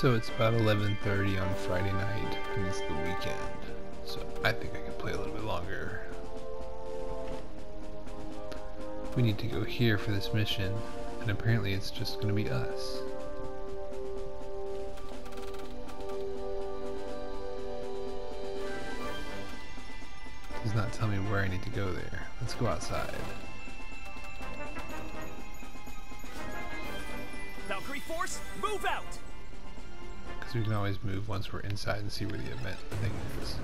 So it's about 11:30 on Friday night, and it's the weekend, so I think I can play a little bit longer. We need to go here for this mission, and apparently it's just going to be us. It does not tell me where I need to go there. Let's go outside. Valkyrie Force, move out! Because we can always move once we're inside and see where the event thing is.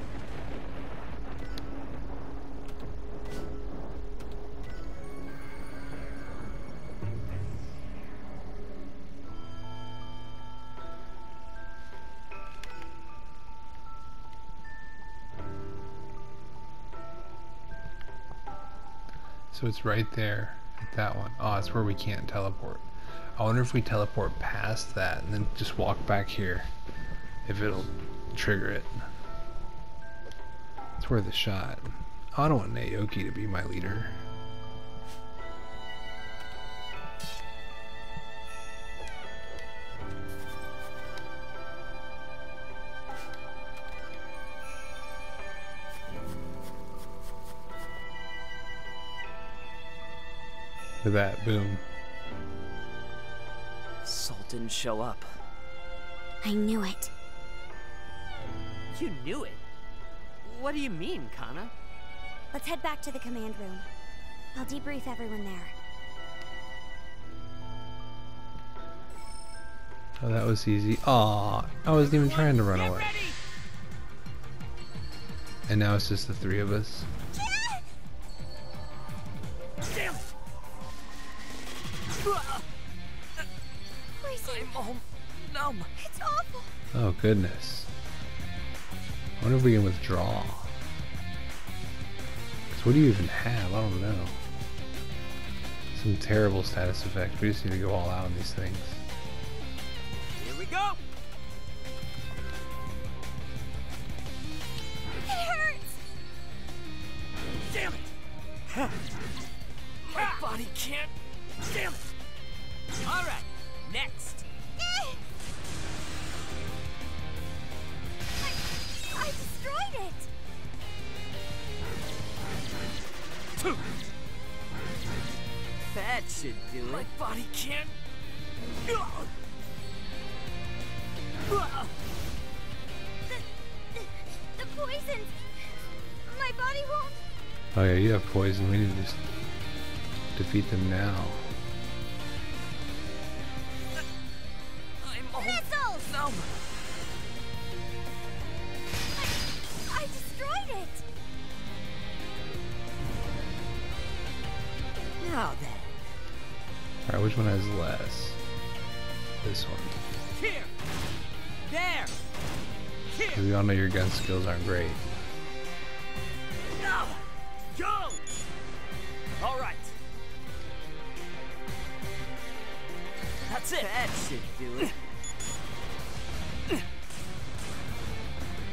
So it's right there at that one. Oh, it's where we can't teleport. I wonder if we teleport past that and then just walk back here, if it'll trigger it. It's worth a shot. I don't want Naoki to be my leader. For that, boom. Sol didn't show up. I knew it. You knew it? What do you mean, Kana? Let's head back to the command room. I'll debrief everyone there. Oh, that was easy. Aww, I wasn't even trying to run away. And now it's just the three of us. I'm all numb. It's awful. Oh goodness. I wonder if we can withdraw. Cause what do you even have? I don't know. Some terrible status effect. We just need to go all out on these things. Here we go. It hurts. Damn it. Huh. My body can't. Damn it. All right. Next. I destroyed it. Two. That should do it. My body can't. The poison. My body won't. Oh yeah, you have poison. We need to just defeat them now. No. I destroyed it. Now then. Alright, which one has less? This one. Here. There. Here. We all know your gun skills aren't great. No. Go. All right. That's it. That should do it.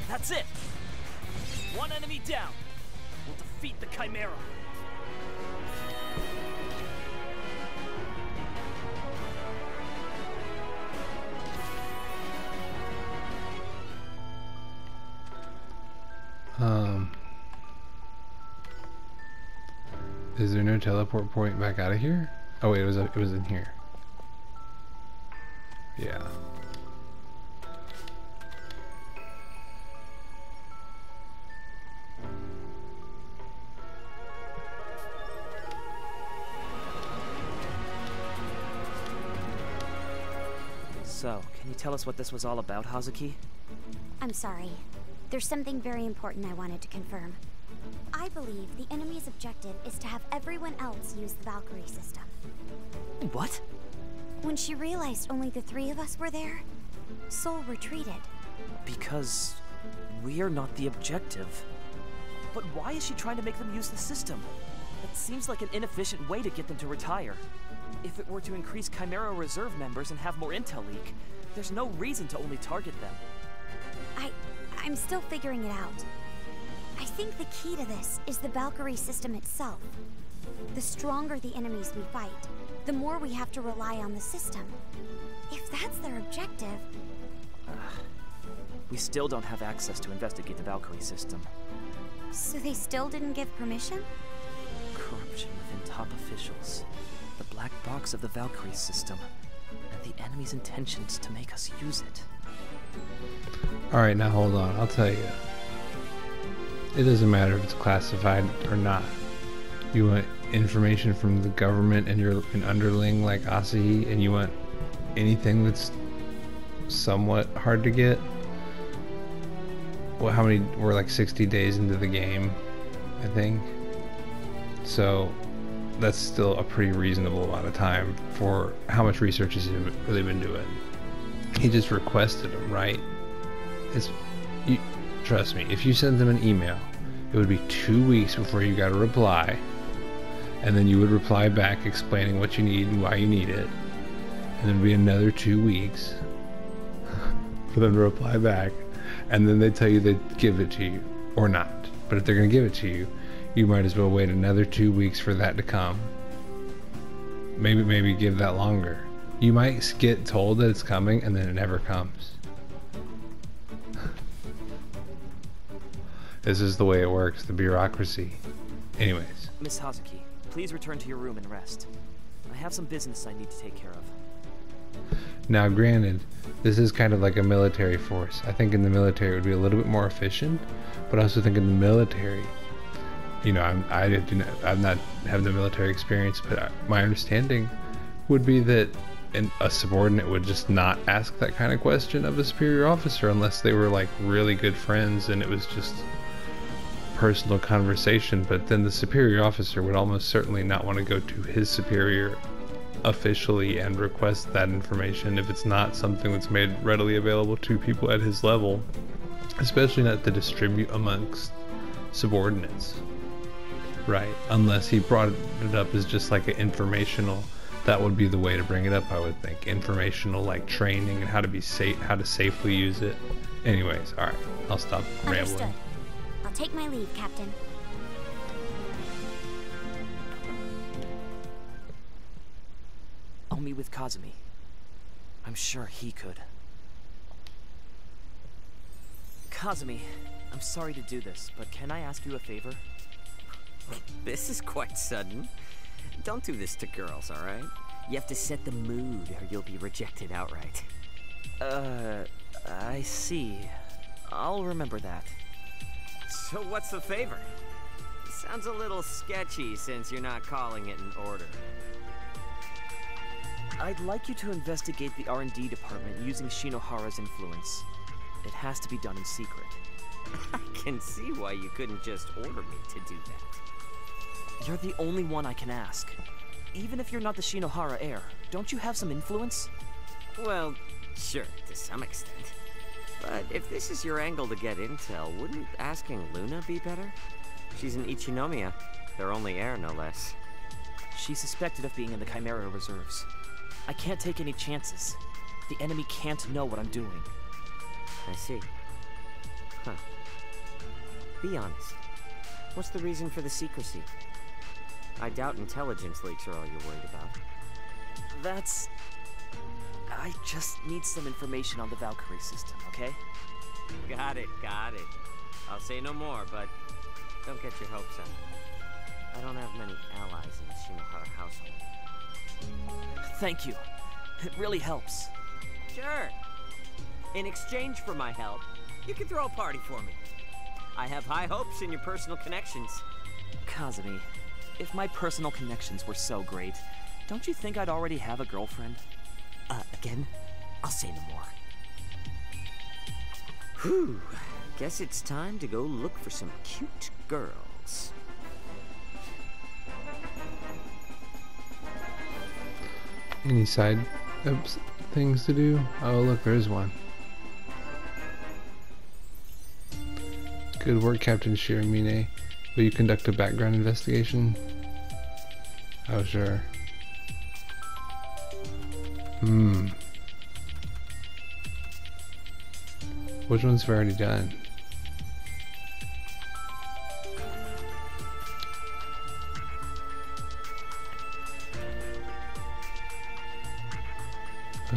That's it! One enemy down! We'll defeat the Chimera! Is there no teleport point back out of here? Oh wait, it was in here. Yeah. So, can you tell us what this was all about, Hazuki? I'm sorry. There's something very important I wanted to confirm. I believe the enemy's objective is to have everyone else use the Valkyrie system. What? When she realized only the three of us were there, Sol retreated. Because we are not the objective. But why is she trying to make them use the system? That seems like an inefficient way to get them to retire. If it were to increase Chimera Reserve members and have more intel leak, there's no reason to only target them. I'm still figuring it out. I think the key to this is the Valkyrie system itself. The stronger the enemies we fight, the more we have to rely on the system. If that's their objective, We still don't have access to investigate the Valkyrie system. So they still didn't give permission? Corruption within top officials, the black box of the Valkyrie system, and the enemy's intentions to make us use it. Alright, now hold on, I'll tell you. It doesn't matter if it's classified or not. You want information from the government and you're an underling like Asahi, and you want anything that's somewhat hard to get? Well, how many? We're like 60 days into the game, I think. So that's still a pretty reasonable amount of time for how much research has he really been doing. He just requested them, right? Trust me, if you send them an email, it would be 2 weeks before you got a reply, and then you would reply back explaining what you need and why you need it, and then it would be another 2 weeks for them to reply back, and then they tell you they'd give it to you, or not. But if they're going to give it to you, you might as well wait another 2 weeks for that to come. Maybe give that longer. You might get told that it's coming, and then it never comes. This is the way it works, the bureaucracy. Anyways. Miss Hazuki, please return to your room and rest. I have some business I need to take care of. Now granted, this is kind of like a military force. I think in the military it would be a little bit more efficient, but I also think in the military, you know, I've not have the military experience, but my understanding would be that a subordinate would just not ask that kind of question of a superior officer unless they were like really good friends and it was just personal conversation. But then the superior officer would almost certainly not want to go to his superior officially and request that information if it's not something that's made readily available to people at his level, especially not to distribute amongst subordinates, right? Unless he brought it up as just like an informational, that would be the way to bring it up, I would think. Informational, like training and how to be safe, how to safely use it. Anyways, all right, I'll stop rambling. Understood. I'll take my leave, Captain. I'll meet with Kazumi. I'm sure he could. Kazumi, I'm sorry to do this, but can I ask you a favor? This is quite sudden. Don't do this to girls, alright? You have to set the mood or you'll be rejected outright. I see. I'll remember that. So what's the favor? Sounds a little sketchy since you're not calling it an order. I'd like you to investigate the R&D department using Shinohara's influence. It has to be done in secret. I can see why you couldn't just order me to do that. You're the only one I can ask. Even if you're not the Shinohara heir, don't you have some influence? Well, sure, to some extent. But if this is your angle to get intel, wouldn't asking Luna be better? She's an Ichinomiya, their only heir, no less. She's suspected of being in the Chimera Reserves. I can't take any chances. The enemy can't know what I'm doing. I see. Huh. Be honest. What's the reason for the secrecy? I doubt intelligence leaks are all you're worried about. That's... I just need some information on the Valkyrie system, okay? Got it, got it. I'll say no more, but don't get your hopes up. I don't have many allies in the Shinohara household. Thank you. It really helps. Sure. In exchange for my help, you can throw a party for me. I have high hopes in your personal connections. Kazumi, if my personal connections were so great, don't you think I'd already have a girlfriend? Again, I'll say no more. Whew. Guess it's time to go look for some cute girls. Any side things to do? Oh, look, there's one. Good work, Captain Shiramine. Will you conduct a background investigation? Oh, sure. Which ones have I already done?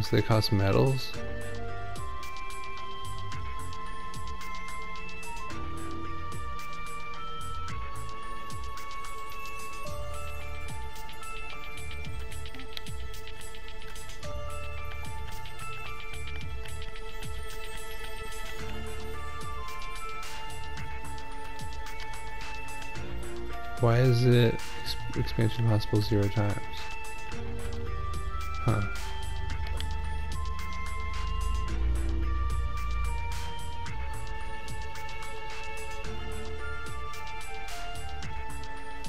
So they cost medals? Why is it expansion possible 0 times? Huh.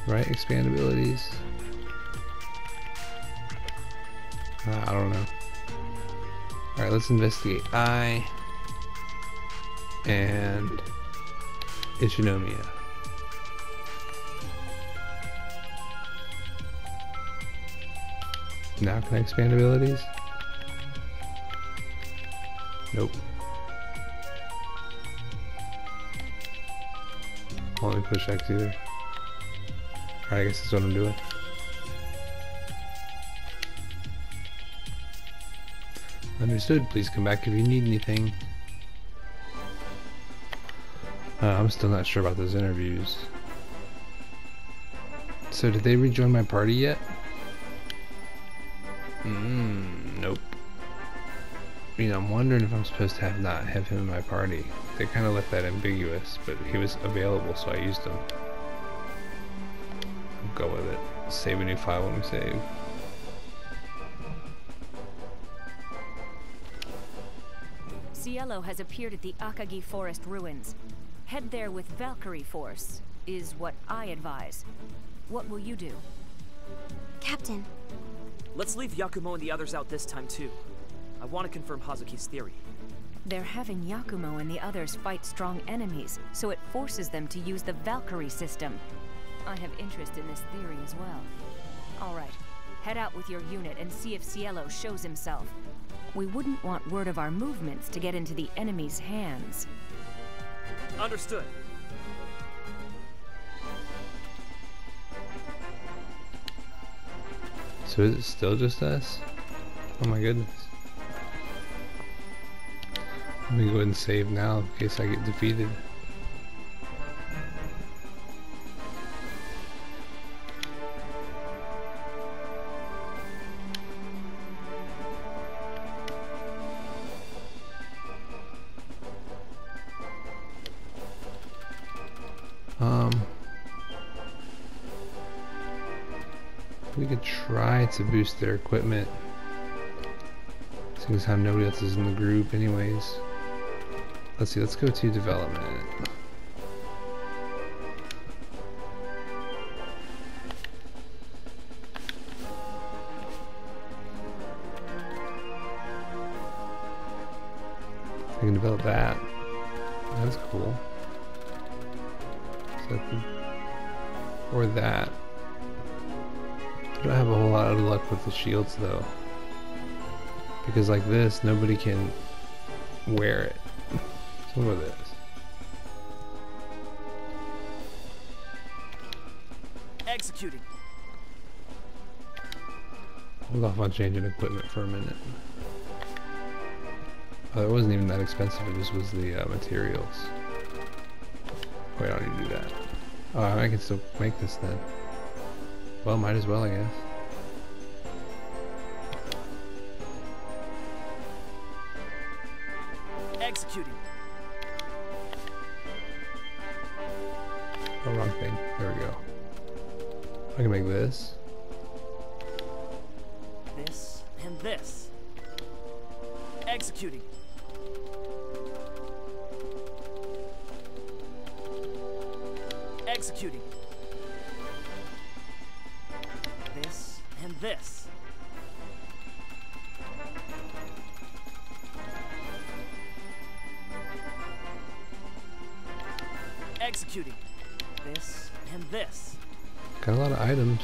Right, expand abilities. I don't know. Alright, let's investigate I and Ichinomiya. Now can I expand abilities? Nope. Won't let me push X either. Alright, I guess that's what I'm doing. Understood. Please come back if you need anything. I'm still not sure about those interviews. So did they rejoin my party yet? Nope. You know, I'm wondering if I'm supposed to not have him in my party. They kind of left that ambiguous, but he was available, so I used him. Go with it. Save a new file when we save. Cielo has appeared at the Akagi Forest Ruins. Head there with Valkyrie Force, is what I advise. What will you do? Captain. Let's leave Yakumo and the others out this time, too. I want to confirm Hazuki's theory. They're having Yakumo and the others fight strong enemies, so it forces them to use the Valkyrie system. I have interest in this theory as well. All right, head out with your unit and see if Cielo shows himself. We wouldn't want word of our movements to get into the enemy's hands. Understood. So is it still just us? Oh my goodness. Let me go ahead and save now in case I get defeated. We could try to boost their equipment, seeing as how nobody else is in the group anyways. Let's see, let's go to development. We can develop that. That's cool. Or that. I don't have a whole lot of luck with the shields though, because like this, nobody can wear it. So what about this? Executing. Hold off on changing equipment for a minute. Oh, it wasn't even that expensive. It just was the materials. Wait, I don't need to do that. Oh, I can still make this then. Well, might as well, I guess. Executing. Oh, wrong thing. There we go. I can make this. This and this. Executing. Executing. This and this. Executing. This and this. Got a lot of items.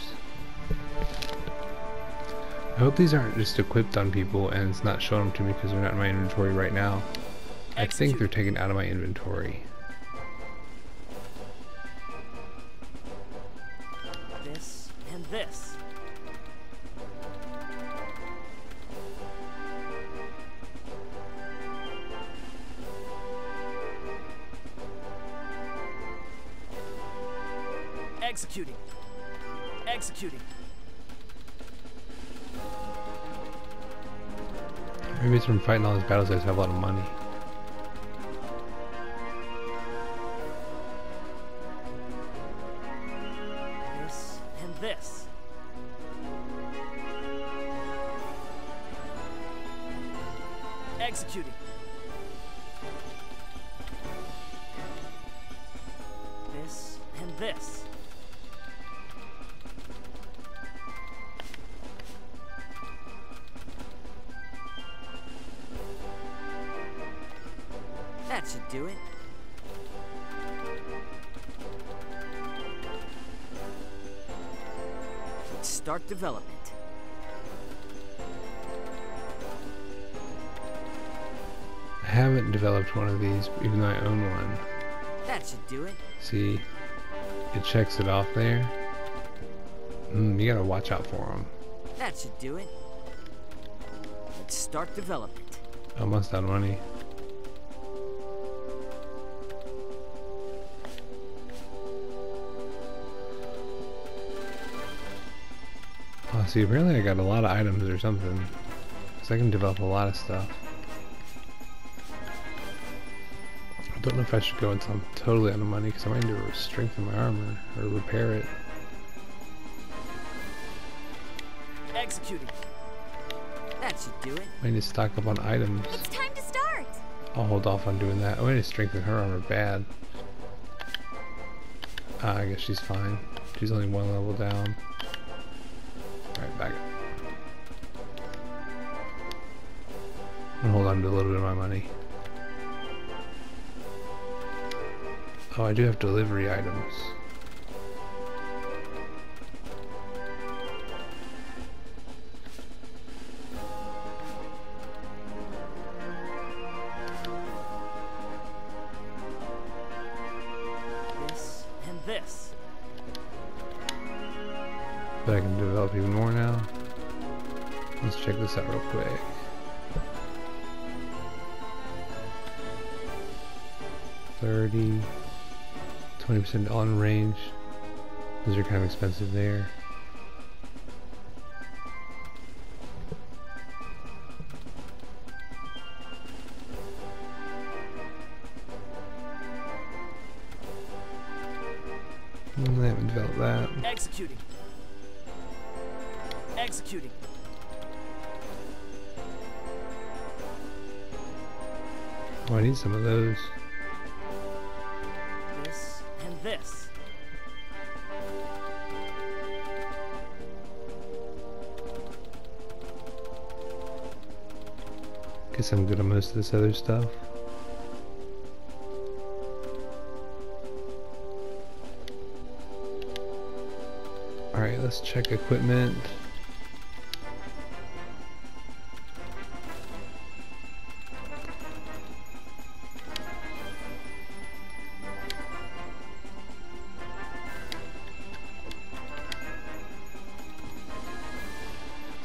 I hope these aren't just equipped on people and it's not showing them to me because they're not in my inventory right now. Executing. I think they're taken out of my inventory. This and this. Executing. Executing. Maybe it's from fighting all these battles I just have a lot of money. executing. This and this. That should do it. Let's start development. I haven't developed one of these, even though I own one. That should do it. See, it checks it off there. You gotta watch out for them. That should do it. Let's start development. Almost out of money. Oh, see, apparently I got a lot of items or something, so I can develop a lot of stuff. I don't know if I should go until I'm totally out of money, because I might need to strengthen my armor or repair it. Executing. That should do it. I need to stock up on items. It's time to start. I'll hold off on doing that. I need to strengthen her armor bad. I guess she's fine. She's only one level down. Alright, back up. I'm gonna hold on to a little bit of my money. Oh, I do have delivery items. This and this. But I can develop even more now. Let's check this out real quick. $30. 20% on range. Those are kind of expensive there. I haven't developed that. Executing. Executing. Oh, I need some of those. This and this. Guess I'm good on most of this other stuff. Alright, let's check equipment.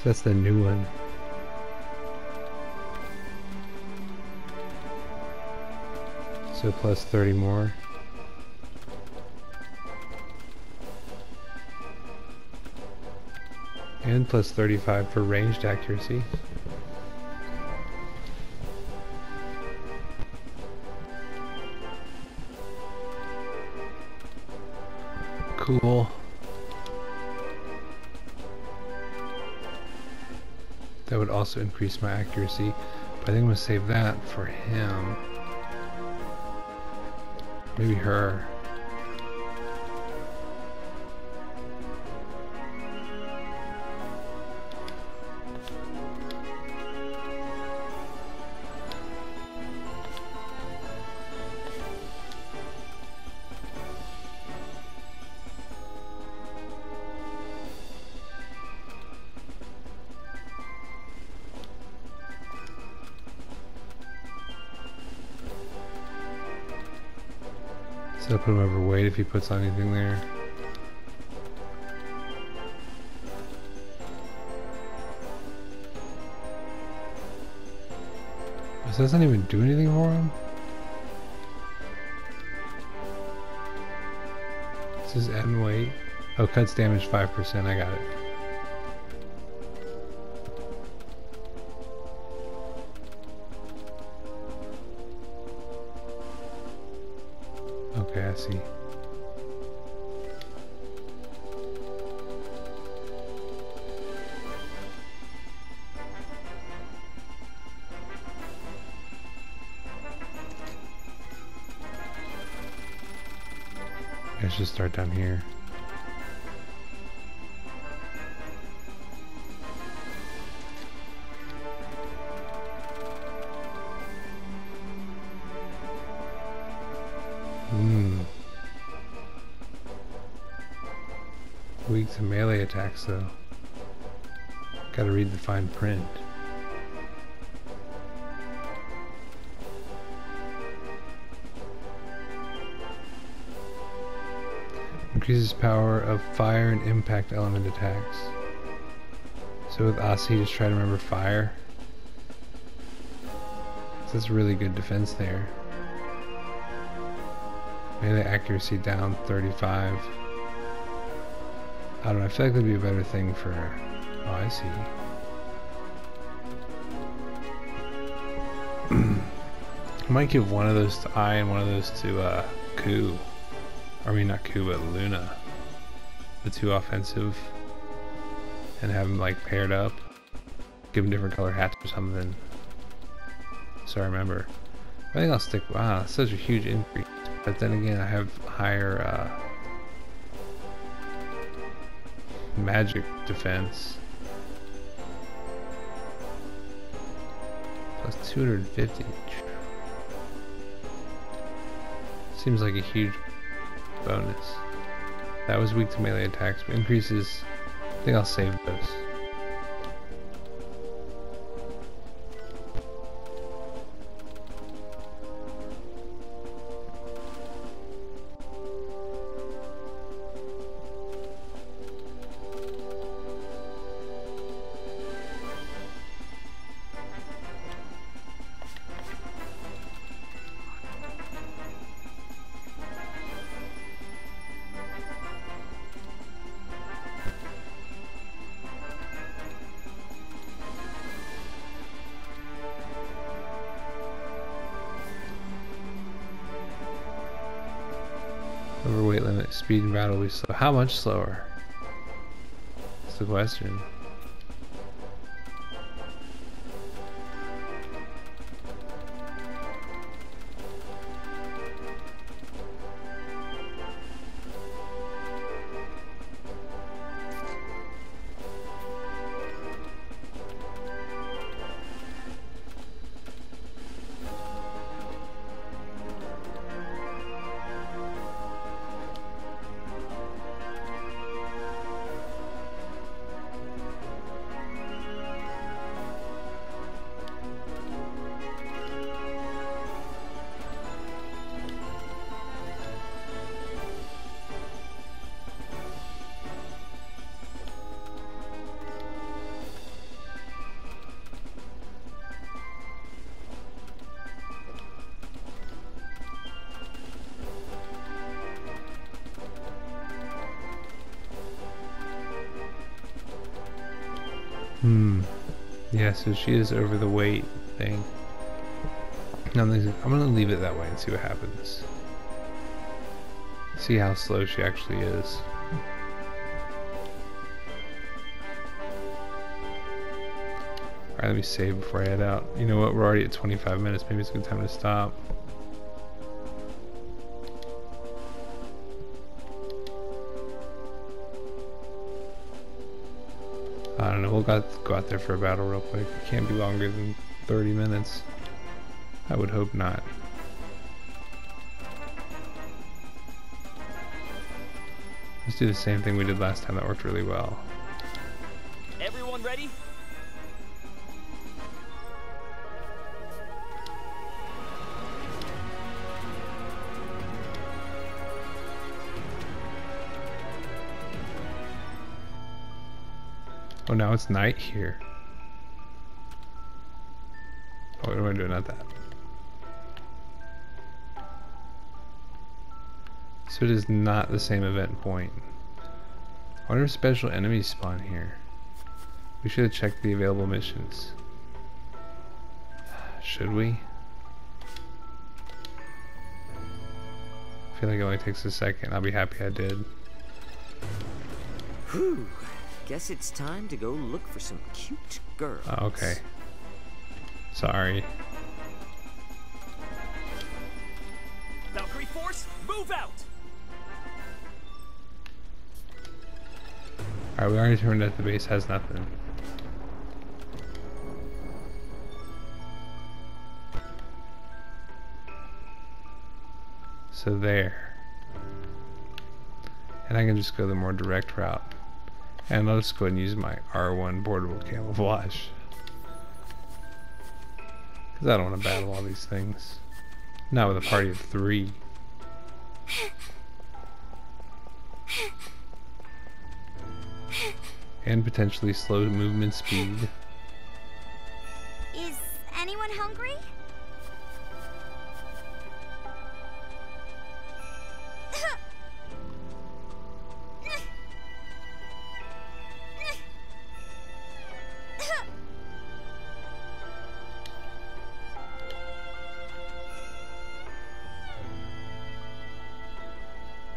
That's the new one. So plus 30 more. And plus 35 for ranged accuracy. Cool. That would also increase my accuracy, but I think I'm gonna save that for him. Maybe her. I'll put him overweight if he puts on anything there. So doesn't even do anything for him? This is add weight. Oh, cuts damage 5%, I got it. Okay, I see. I should start down here. Weak to melee attacks though. Gotta read the fine print. Increases power of fire and impact element attacks. So with Asahi, just try to remember fire. So that's really good defense there. Melee accuracy down 35. I don't know, I feel like that'd be a better thing for... Oh, I see. I might give one of those to I and one of those to Ku. I mean, not Ku, but Luna. The two offensive. And have them like paired up. Give them different color hats or something. So I remember. I think I'll stick... Wow, that's such a huge increase. But then again, I have higher... magic defense. Plus 250. Seems like a huge bonus. That was weak to melee attacks, but increases. I think I'll save those. Overweight limit, speed and battle will be slow. How much slower? That's the question. Yeah, so she is over the weight thing. I'm gonna leave it that way and see what happens. See how slow she actually is. Alright, let me save before I head out. You know what, we're already at 25 minutes. Maybe it's a good time to stop. I don't know, we'll go out there for a battle real quick. It can't be longer than 30 minutes. I would hope not. Let's do the same thing we did last time. That worked really well. Everyone ready? Oh, now it's night here. Oh, what am I doing? Not that. So it is not the same event point. I wonder if special enemies spawn here. We should have checked the available missions. Should we? I feel like it only takes a second. I'll be happy I did. Whew. Guess it's time to go look for some cute girls. Oh, okay. Sorry. Valkyrie Force, move out! Alright, we already determined that the base has nothing. So there. And I can just go the more direct route. And let's go ahead and use my R1 portable camouflage. Because I don't want to battle all these things. Not with a party of 3. And potentially slow movement speed. Is anyone hungry?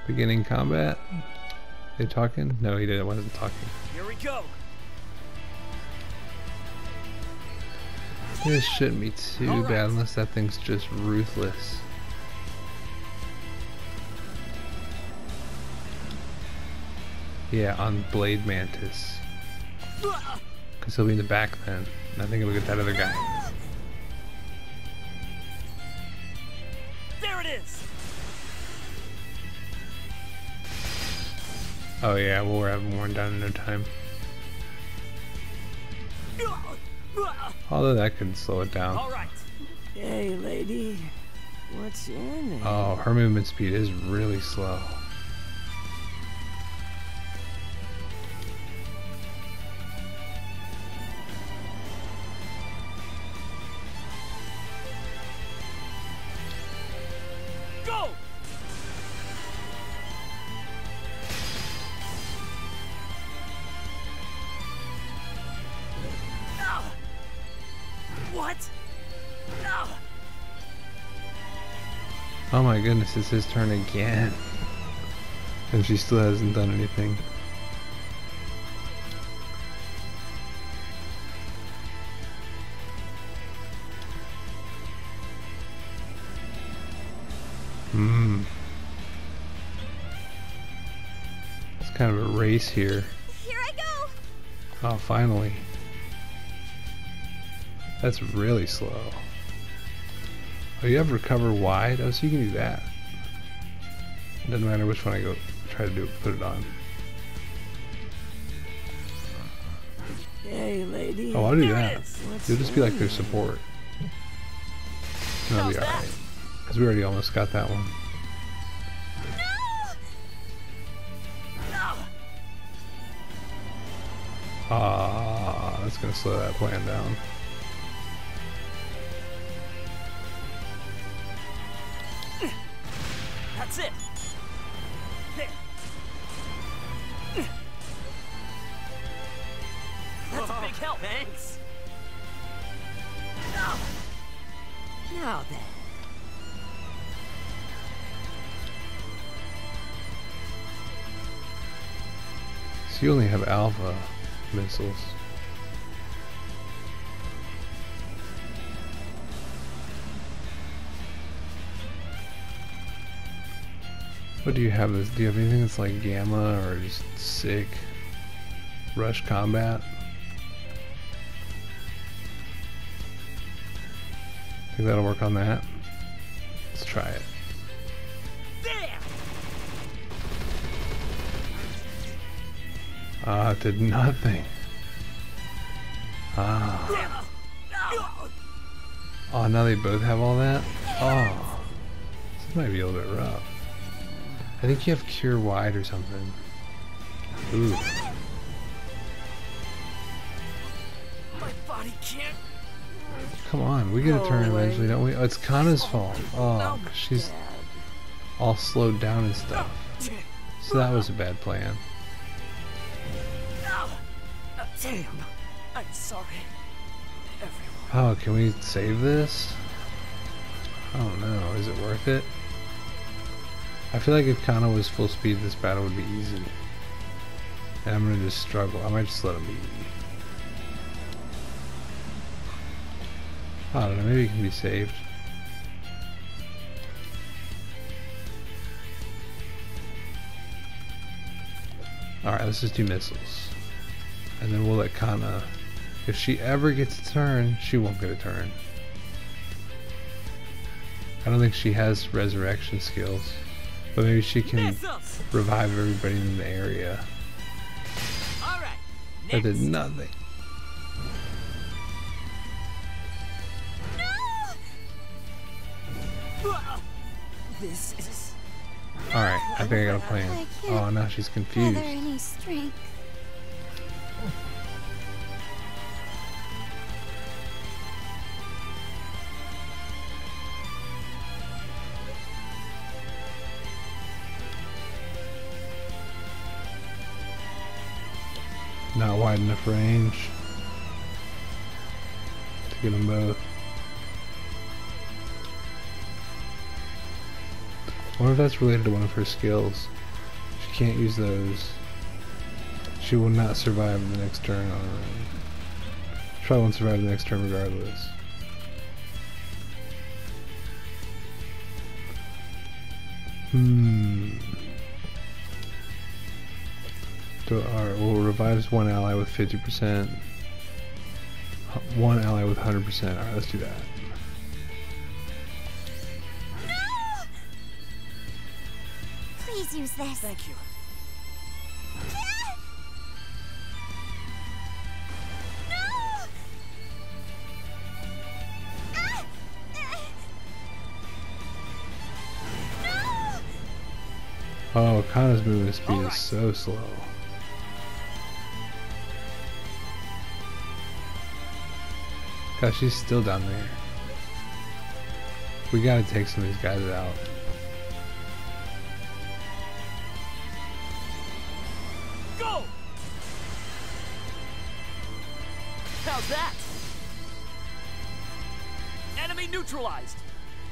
Beginning combat. They talking? No, he didn't. Wasn't talking. Here we go. This shouldn't be too right. Bad unless that thing's just ruthless. Yeah, on Blade Mantis. Because he'll be in the back then. I think it'll get that other guy. There it is. Oh yeah, we'll have him worn down in no time. Although that could slow it down. All right. Hey lady, what's your name? Oh, her movement speed is really slow. Oh my goodness, it's his turn again. And she still hasn't done anything. Hmm. It's kind of a race here. Here I go! Oh, finally. That's really slow. Oh, you have recover wide? Oh, so you can do that. It doesn't matter which one I go try to do, put it on. Hey, lady. Oh, I'll do that. You'll just be like their support. And I'll be alright. Because we already almost got that one. Ah, that's going to slow that plan down. That's it. There. That's a big help, thanks. Now then. So you only have alpha missiles. What do you have? This? Do you have anything that's like gamma or just sick rush combat? Think that'll work on that? Let's try it. Ah, it did nothing. Ah. Oh, now they both have all that? Oh. This might be a little bit rough. I think you have cure wide or something. Ooh. My body can't. Come on, we get a turn eventually, don't we? Oh, it's Kana's fault. Oh, she's all slowed down and stuff. So that was a bad plan. Damn. I'm sorry. Everyone. Oh, can we save this? I don't know. Is it worth it? I feel like if Kana was full speed, this battle would be easy. And I'm gonna just struggle. I might just let him be. I don't know, maybe he can be saved. Alright, let's just do missiles. and then we'll let Kana. If she ever gets a turn, she won't get a turn. I don't think she has resurrection skills, but maybe she can revive everybody in the area. All right, that did nothing. No! This is... All right, I think I got a plan. Oh, now she's confused. Not wide enough range to get them both. I wonder if that's related to one of her skills. She can't use those. She will not survive the next turn on her own. She probably won't survive the next turn regardless. Alright, well, revives one ally with 50%, one ally with 100%. Alright, let's do that. No! Please use this. Thank you. No! Oh, Kana's movement speed is so slow. God, she's still down there. We gotta take some of these guys out. Go! How's that? Enemy neutralized.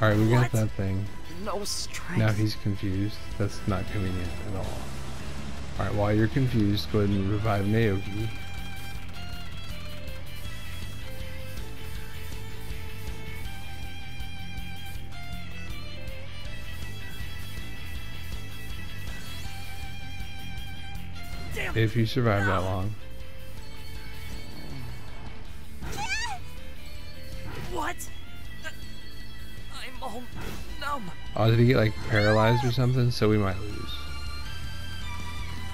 All right, we got that thing. No strength. Now he's confused. That's not convenient at all. All right, while you're confused, go ahead and revive Naoki. If you survive that long. What? I'm all numb. Oh, did he get like paralyzed or something? So we might lose.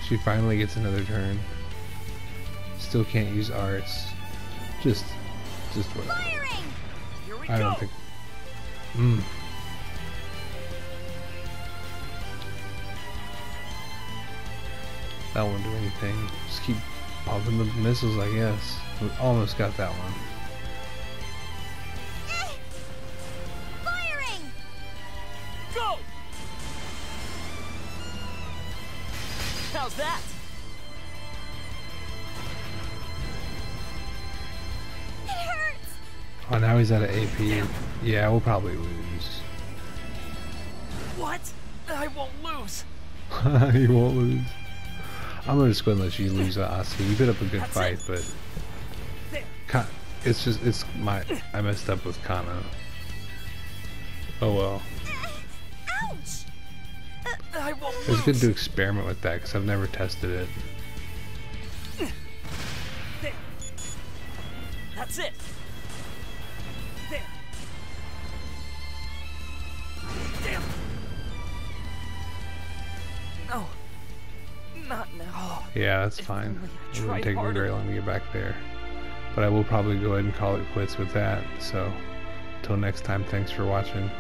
She finally gets another turn. Still can't use arts. Just whatever. Firing. I don't think. That won't do anything. Just keep popping the missiles, I guess. We almost got that one. Firing! Go! How's that? It hurts! Oh, now he's out of AP. Yeah, we'll probably lose. What? I won't lose. You won't lose. I'm gonna just go and let you lose, Asahi. You put up a good fight, but I messed up with Kana. Oh well. It's good to experiment with that because I've never tested it. There. That's it. There. Damn. No. Not now. Yeah, that's fine. It wouldn't take me very long to get back there. But I will probably go ahead and call it quits with that. So, until next time, thanks for watching.